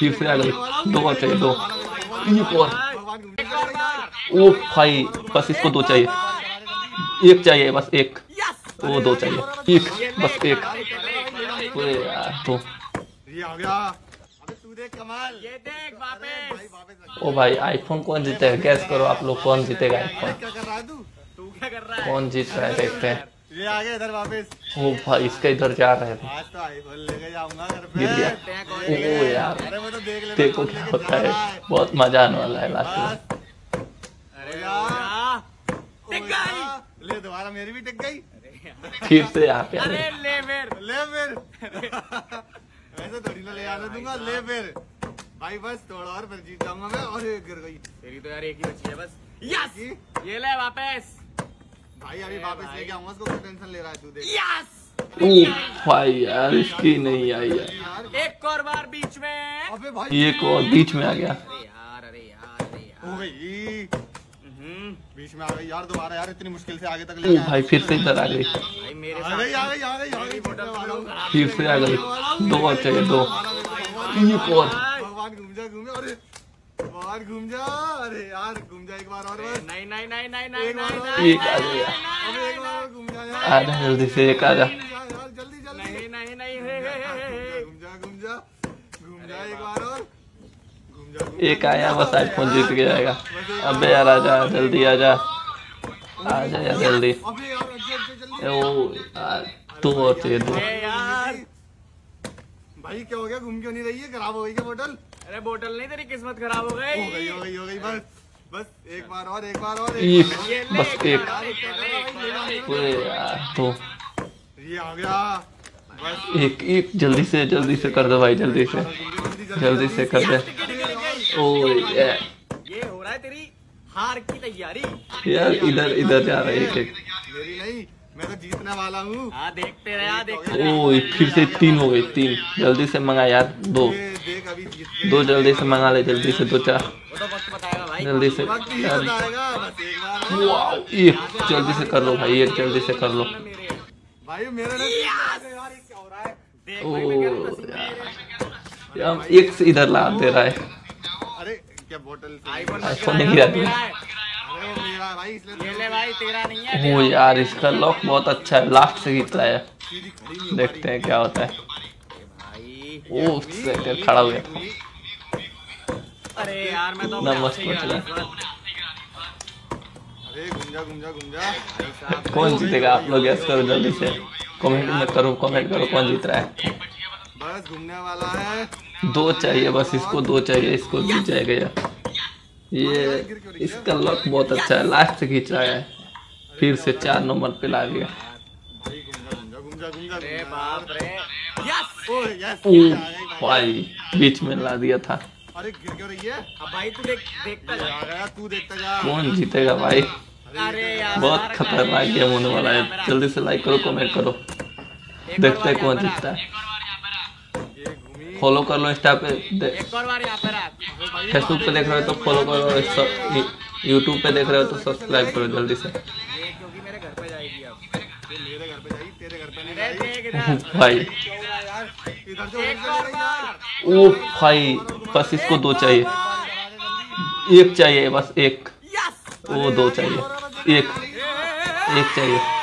फिर से अगले दो और चाहिए, दो एक और। ओ भाई बस इसको दो चाहिए, एक चाहिए बस एक, वो दो चाहिए एक बस एक। अरे यार तो ओ भाई आईफोन कौन जीतेगा, गैस करो आप लोग कौन जीतेगा आईफोन, कौन जीत रहा है देखते हैं। ये आ गया इधर वापस। ओ भाई इसका इधर जा रहा है, आज तो आईफोन लेके जाऊंगा घर पे। ओ यार देखो क्या होता है, बहुत मजा आने वाला है लास्ट में। अरे यार टिक गई, ले दोबारा मेरी भी टिक गई, फिर से यहाँ पे। अरे ले फिर वैसे थोड़ी ना ले आने दूंगा, ले फिर भाई बस थोड़ा और फिर जीत जाऊंगा मैं। और गिर गई तेरी तो यार एक ही बची है बस। यस ये ले वापस भाई, अभी वापस लेके आऊंगा उसको, टेंशन ले रहा है तू देख। यस ओ भाई यार इसकी नहीं आई यार, एक और बार बीच में। अबे भाई एक और बीच में आ गया। अरे यार ओए बीच में आ गई यार दोबारा यार, इतनी मुश्किल से आगे तक ले गया भाई। फिर से इधर आ गई भाई मेरे साथ, आ गई फिर से आ गई। दो और चाहिए, दो एक और। भगवान घूम जा। अरे बाहर घूम जा, अरे यार घूम जा एक बार और बस। नहीं आजा जल्दी से, एक आजा जल्दी। घूम जा एक बार और, एक आया बस आईफोन जीत के जाएगा। अबे यार आजा जल्दी, आजा यार जल्दी। दो और चाहिए, दो भाई। क्या हो गया, घूम क्यों नहीं रही है, खराब हो गई क्या बोतल? अरे बोतल नहीं, तेरी किस्मत खराब हो गई। हो गई बस एक बार और बस एक। अरे यार तो ये आ गया बस एक। जल्दी से कर दो भाई, जल्दी से कर दे। ओ ये हो रहा है तेरी हार की तैयारी यार, इधर जा रहा है एक। मेरी नहीं, मैं तो जीतने वाला हूँ। देखते रहे। ओ फिर से तीन हो गई, तीन। जल्दी से मंगा यार, दो जल्दी से मंगा ले, जल्दी से दो, चार जल्दी से, एक जल्दी से कर लो भाई, एक जल्दी से कर लो भाई। ओ एक से इधर ला दे रहा है। अरे क्या बोतल आईफोन नहीं गिरा भाई, तेरा नहीं है। वो यार इसका लॉक बहुत अच्छा है, लास्ट से जीत रहा है। देखते हैं क्या होता है। ओ सेकंड खड़ा हो गया। अरे यार मैं तो मस्त हो चला। अरे घूम जा। कौन जीतेगा आप लोग गैस करो जल्दी से, कमेंट करो कौन जीत रहा है। बस घूमने वाला है, दो चाहिए बस इसको, इसको जीत जाएगा यार। ये इसका लक बहुत अच्छा है, लास्ट से खींच रहा है। फिर से 4 नंबर पे ला गया। भाई बीच में ला दिया था। अरे गिर क्यों रही है अब भाई, तू देखता जा कौन जीतेगा भाई। बहुत खतरनाक गेम होने वाला है, जल्दी से लाइक करो, कमेंट करो, देखते हैं कौन जीतता है। फॉलो कर लो इंस्टा पे, फेसबुक पे देख रहे हो तो फॉलो करो, यूट्यूब पे देख रहे हो तो सब्सक्राइब करो जल्दी से भाई। ओ भाई बस इसको दो चाहिए, एक चाहिए बस एक, वो दो चाहिए एक चाहिए